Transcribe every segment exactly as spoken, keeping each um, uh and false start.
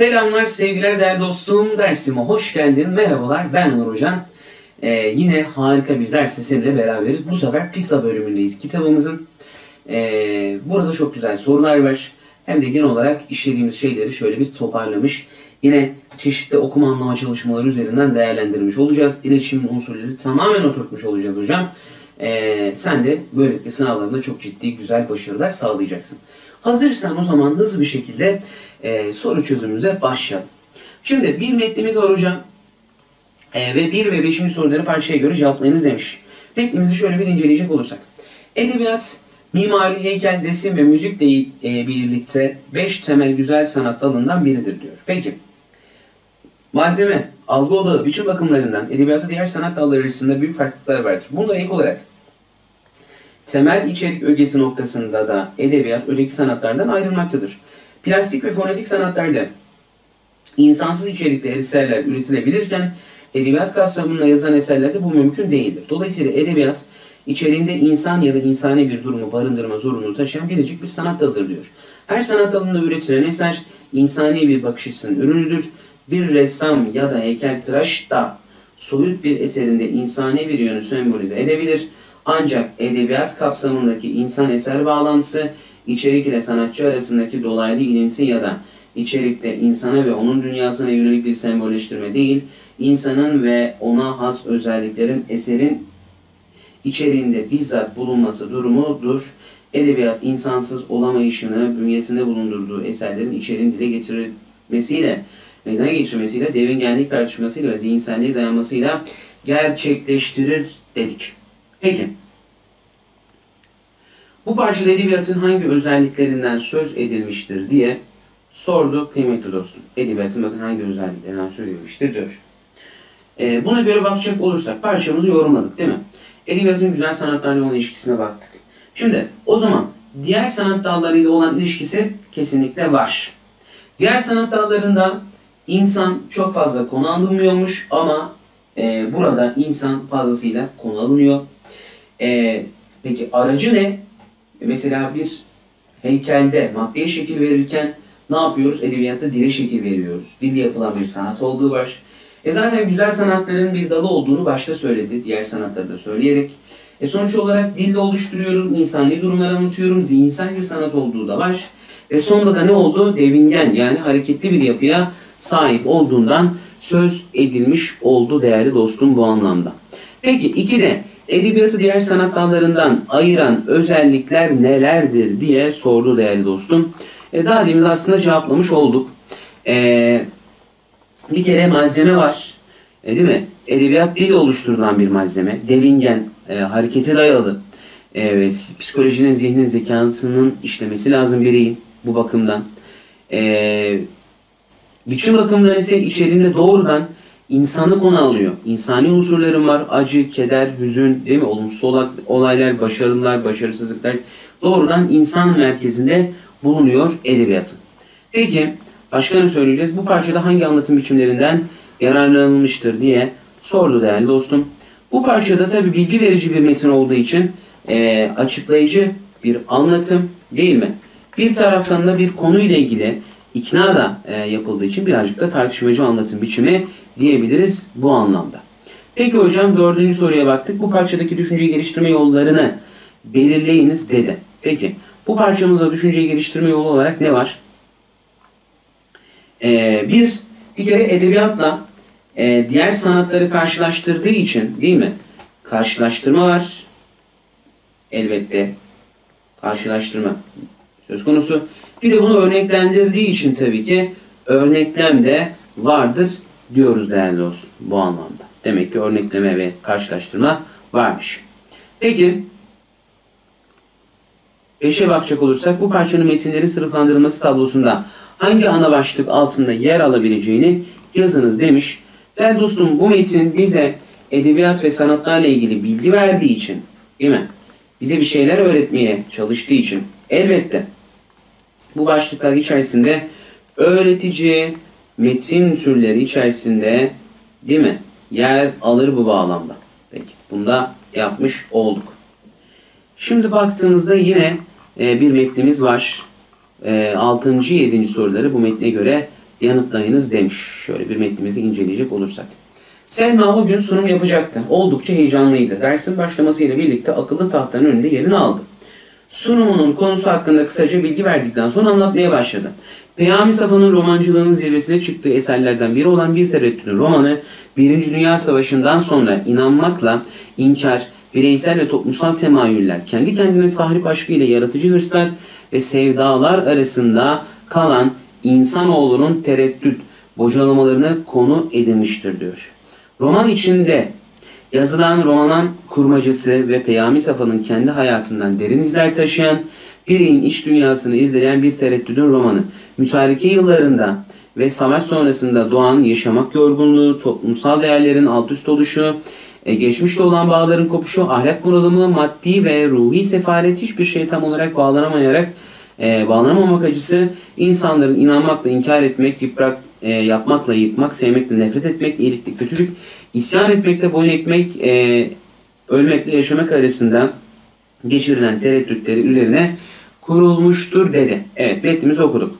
Selamlar, sevgiler değerli dostum. Dersime hoş geldin. Merhabalar, ben Nur Hocam. Ee, yine harika bir derste seninle beraberiz. Bu sefer PISA bölümündeyiz kitabımızın. Ee, burada çok güzel sorular var. Hem de genel olarak işlediğimiz şeyleri şöyle bir toparlamış. Yine çeşitli okuma anlama çalışmaları üzerinden değerlendirmiş olacağız. İletişimin unsurları tamamen oturtmuş olacağız hocam. Ee, sen de böylelikle sınavlarında çok ciddi güzel başarılar sağlayacaksın. Hazırsan o zaman hızlı bir şekilde e, soru çözümümüze başlayalım. Şimdi bir metnimiz var hocam. E, ve bir ve beşinci soruları parçaya göre cevaplayınız demiş. Metnimizi şöyle bir inceleyecek olursak. Edebiyat, mimari, heykel, resim ve müzikle e, birlikte beş temel güzel sanat dalından biridir diyor. Peki. Malzeme, algı odağı, biçim bakımlarından edebiyata diğer sanat dalları arasında büyük farklılıklar vardır. Bunlara ek olarak temel içerik ögesi noktasında da edebiyat öteki sanatlardan ayrılmaktadır. Plastik ve fonetik sanatlarda insansız içerikli eserler üretilebilirken edebiyat kapsamında yazan eserlerde bu mümkün değildir. Dolayısıyla edebiyat içeriğinde insan ya da insani bir durumu barındırma zorunluluğu taşıyan biricik bir sanat dalıdır diyor. Her sanat dalında üretilen eser insani bir bakış açısının ürünüdür. Bir ressam ya da heykeltıraş da soyut bir eserinde insani bir yönü sembolize edebilir. Ancak edebiyat kapsamındaki insan eser bağlantısı, içerik ile sanatçı arasındaki dolaylı ilinti ya da içerikte insana ve onun dünyasına yönelik bir sembolleştirme değil, insanın ve ona has özelliklerin eserin içeriğinde bizzat bulunması durumudur. Edebiyat insansız olamayışını bünyesinde bulundurduğu eserlerin içeriğini dile getirilmesiyle, meydana geçirmesiyle, devingenlik tartışmasıyla ve zihinselliğe dayanmasıyla gerçekleştirir dedik. Peki, bu parçada edebiyatın hangi özelliklerinden söz edilmiştir diye sorduk kıymetli dostum. Edebiyatın bakın hangi özelliklerinden söz edilmiştir diyor. Ee, buna göre bakacak olursak parçamızı yorumladık değil mi? Edebiyatın güzel sanatlarla olan ilişkisine baktık. Şimdi o zaman diğer sanat dallarıyla olan ilişkisi kesinlikle var. Diğer sanat dallarında insan çok fazla konu alınmıyormuş ama e, burada insan fazlasıyla konu alınıyor. Ee, peki aracı ne? Mesela bir heykelde maddeye şekil verirken ne yapıyoruz? Edebiyatta dile şekil veriyoruz. Dil yapılan bir sanat olduğu var. E zaten güzel sanatların bir dalı olduğunu başta söyledi. Diğer sanatları da söyleyerek. E sonuç olarak dille oluşturuyorum. İnsani durumları anlatıyorum. Zihinsel bir sanat olduğu da var. Ve sonunda da ne oldu? Devingen yani hareketli bir yapıya sahip olduğundan söz edilmiş oldu değerli dostum bu anlamda. Peki iki de edebiyatı diğer sanat dallarından ayıran özellikler nelerdir diye sordu değerli dostum. E, daha demiz aslında cevaplamış olduk. E, bir kere malzeme var. E, değil mi? Edebiyat dil oluşturulan bir malzeme. Devingen, e, harekete dayalı. E, psikolojinin, zihnin, zekasının işlemesi lazım bireyin bu bakımdan. E, biçim bakımları ise içeriğinde doğrudan İnsanı konu alıyor. İnsani unsurların var. Acı, keder, hüzün, değil mi? Olumsuz olaylar, başarılar, başarısızlıklar doğrudan insan merkezinde bulunuyor edebiyatın. Peki başka ne söyleyeceğiz? Bu parçada hangi anlatım biçimlerinden yararlanılmıştır diye sordu değerli dostum. Bu parçada tabi bilgi verici bir metin olduğu için e, açıklayıcı bir anlatım değil mi? Bir taraftan da bir konuyla ilgili İkna da e, yapıldığı için birazcık da tartışmacı anlatım biçimi diyebiliriz bu anlamda. Peki hocam dördüncü soruya baktık. Bu parçadaki düşünceyi geliştirme yollarını belirleyiniz dedi. Peki bu parçamızda düşünceyi geliştirme yolu olarak ne var? Ee, bir, bir kere edebiyatla e, diğer sanatları karşılaştırdığı için değil mi? Karşılaştırma var. Elbette karşılaştırma söz konusu. Bir de bunu örneklendirdiği için tabii ki örneklem de vardır diyoruz değerli dostum bu anlamda. Demek ki örnekleme ve karşılaştırma varmış. Peki beşe bakacak olursak bu parçanın metinlerin sınıflandırılması tablosunda hangi ana başlık altında yer alabileceğini yazınız demiş. Değerli dostum bu metin bize edebiyat ve sanatlarla ilgili bilgi verdiği için değil mi? Bize bir şeyler öğretmeye çalıştığı için elbette bu başlıklar içerisinde öğretici metin türleri içerisinde değil mi? Yer alır bu bağlamda. Peki bunu da yapmış olduk. Şimdi baktığımızda yine e, bir metnimiz var. E, altıncı yedinci soruları bu metne göre yanıtlayınız demiş. Şöyle bir metnimizi inceleyecek olursak. Selma o gün sunum yapacaktı. Oldukça heyecanlıydı. Dersin başlamasıyla birlikte akıllı tahtanın önünde yerini aldı. Sunumunun konusu hakkında kısaca bilgi verdikten sonra anlatmaya başladı. Peyami Safa'nın romancılığının zirvesine çıktığı eserlerden biri olan Bir Tereddüt'ün romanı, Birinci Dünya Savaşı'ndan sonra inanmakla inkar, bireysel ve toplumsal temayüller, kendi kendine tahrip aşkı ile yaratıcı hırslar ve sevdalar arasında kalan insanoğlunun tereddüt, bocalamalarını konu edinmiştir diyor. Roman içinde yazılan romanın kurmacısı ve Peyami Safa'nın kendi hayatından derin izler taşıyan, bireyin iç dünyasını irdeleyen Bir Tereddüt'ün romanı, mütareke yıllarında ve savaş sonrasında doğan yaşamak yorgunluğu, toplumsal değerlerin alt üst oluşu, geçmişte olan bağların kopuşu, ahlak bunalımı, maddi ve ruhi sefalet, hiçbir şey tam olarak bağlanamayarak e, bağlanamamak acısı, insanların inanmakla inkar etmek, yıprak, e, yapmakla yıkmak, sevmekle nefret etmek, iyilikle kötülük, isyan etmekle boyun etmek, e, ölmekle yaşamak arasında geçirilen tereddütleri üzerine kurulmuştur dedi. Evet, metnimizi okuduk.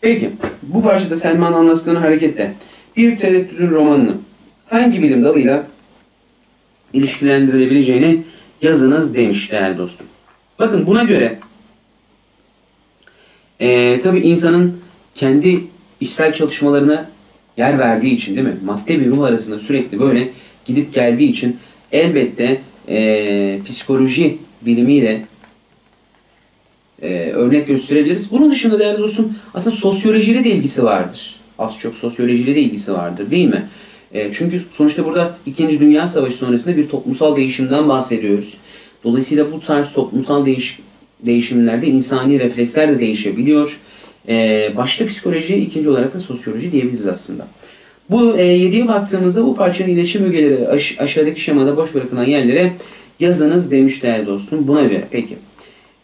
Peki, bu parçada Selma'nın anlattığını hareketle Bir Tereddüt'ün romanını hangi bilim dalıyla ilişkilendirilebileceğini yazınız demiş değerli dostum. Bakın, buna göre e, tabi insanın kendi içsel çalışmalarına yer verdiği için, değil mi? Madde ve ruh arasında sürekli böyle gidip geldiği için elbette e, psikoloji bilimiyle e, örnek gösterebiliriz. Bunun dışında değerli dostum aslında sosyolojiyle de ilgisi vardır. Az çok sosyolojiyle de ilgisi vardır, değil mi? Çünkü sonuçta burada İkinci Dünya Savaşı sonrasında bir toplumsal değişimden bahsediyoruz. Dolayısıyla bu tarz toplumsal değiş, değişimlerde insani refleksler de değişebiliyor. Ee, başta psikoloji, ikinci olarak da sosyoloji diyebiliriz aslında. Bu e, yediye baktığımızda bu parçanın iletişim ögeleri aş, aşağıdaki şemada boş bırakılan yerlere yazınız demiş değerli dostum. Buna göre peki.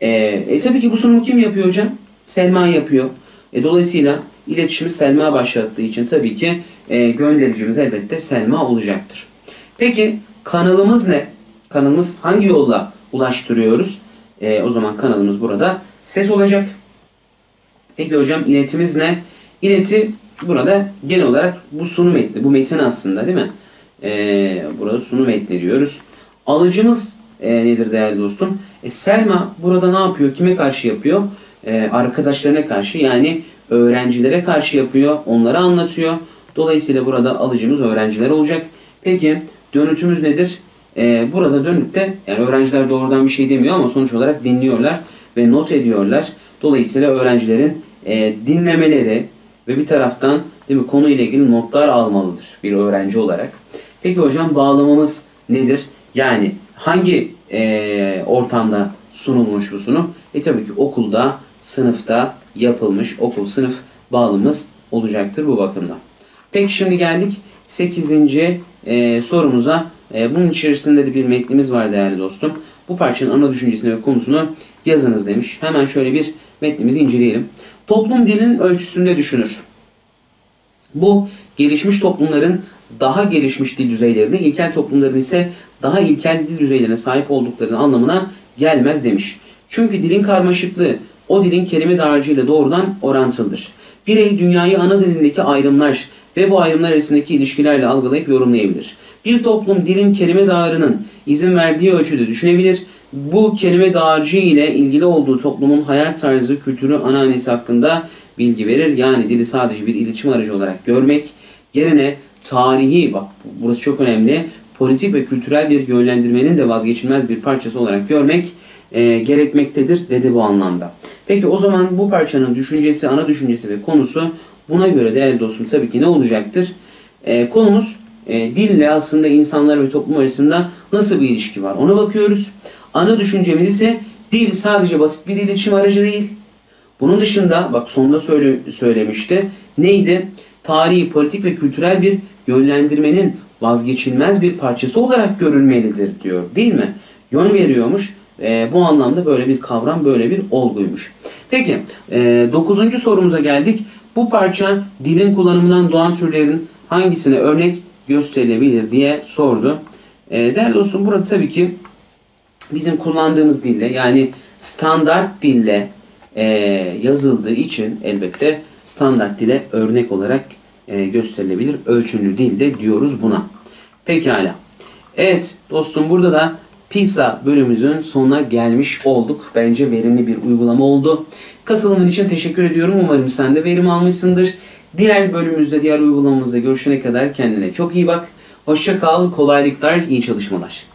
E, e, tabii ki bu sunumu kim yapıyor hocam? Selma yapıyor. E, dolayısıyla iletişimi Selma başlattığı için tabii ki e, göndericimiz elbette Selma olacaktır. Peki kanalımız ne? Kanalımız hangi yolla ulaştırıyoruz? E, o zaman kanalımız burada ses olacak. Peki hocam iletimiz ne? İleti burada genel olarak bu sunum metni, bu metin aslında, değil mi? E, burada sunum metni diyoruz. Alıcımız e, nedir değerli dostum? E, Selma burada ne yapıyor? Kime karşı yapıyor? E, arkadaşlarına karşı, yani öğrencilere karşı yapıyor. Onlara anlatıyor. Dolayısıyla burada alıcımız öğrenciler olacak. Peki dönütümüz nedir? E, burada dönütte yani öğrenciler doğrudan bir şey demiyor ama sonuç olarak dinliyorlar ve not ediyorlar. Dolayısıyla öğrencilerin e, dinlemeleri ve bir taraftan, değil mi, konuyla ilgili notlar almalıdır bir öğrenci olarak. Peki hocam bağlamamız nedir? Yani hangi e, ortamda sunulmuş bu sunum? E tabii ki okulda, sınıfta yapılmış okul sınıf bağlamımız olacaktır bu bakımdan. Peki şimdi geldik sekizinci E, sorumuza. E, bunun içerisinde de bir metnimiz var değerli dostum. Bu parçanın ana düşüncesini ve konusunu yazınız demiş. Hemen şöyle bir metnimizi inceleyelim. Toplum dilinin ölçüsünde düşünür. Bu gelişmiş toplumların daha gelişmiş dil düzeylerine, ilkel toplumların ise daha ilkel dil düzeylerine sahip olduklarının anlamına gelmez demiş. Çünkü dilin karmaşıklığı o dilin kelime dağarcığıyla doğrudan orantılıdır. Birey dünyayı ana dilindeki ayrımlar ve bu ayrımlar arasındaki ilişkilerle algılayıp yorumlayabilir. Bir toplum dilin kelime dağarının izin verdiği ölçüde düşünebilir. Bu kelime dağarcığı ile ilgili olduğu toplumun hayat tarzı, kültürü, anaanesi hakkında bilgi verir. Yani dili sadece bir iletişim aracı olarak görmek yerine tarihi, bak burası çok önemli, politik ve kültürel bir yönlendirmenin de vazgeçilmez bir parçası olarak görmek e, gerekmektedir dedi bu anlamda. Peki o zaman bu parçanın düşüncesi, ana düşüncesi ve konusu buna göre değerli dostum tabii ki ne olacaktır? E, konumuz e, dille aslında insanlar ve toplum arasında nasıl bir ilişki var, ona bakıyoruz. Ana düşüncemiz ise dil sadece basit bir iletişim aracı değil. Bunun dışında bak sonunda söyle, söylemişti. Neydi? Tarihi, politik ve kültürel bir yönlendirmenin vazgeçilmez bir parçası olarak görülmelidir diyor, değil mi? Yön veriyormuş. E, bu anlamda böyle bir kavram, böyle bir olguymuş. Peki e, dokuzuncu sorumuza geldik. Bu parça dilin kullanımından doğan türlerin hangisine örnek gösterilebilir diye sordu. E, değerli dostum burada tabii ki bizim kullandığımız dille, yani standart dille e, yazıldığı için elbette standart dile örnek olarak e, gösterilebilir. Ölçümlü dil de diyoruz buna. Pekala. Evet dostum, burada da PISA bölümümüzün sonuna gelmiş olduk. Bence verimli bir uygulama oldu. Katılımın için teşekkür ediyorum. Umarım sen de verim almışsındır. Diğer bölümümüzde, diğer uygulamamızda görüşene kadar kendine çok iyi bak. Hoşça kal, kolaylıklar, iyi çalışmalar.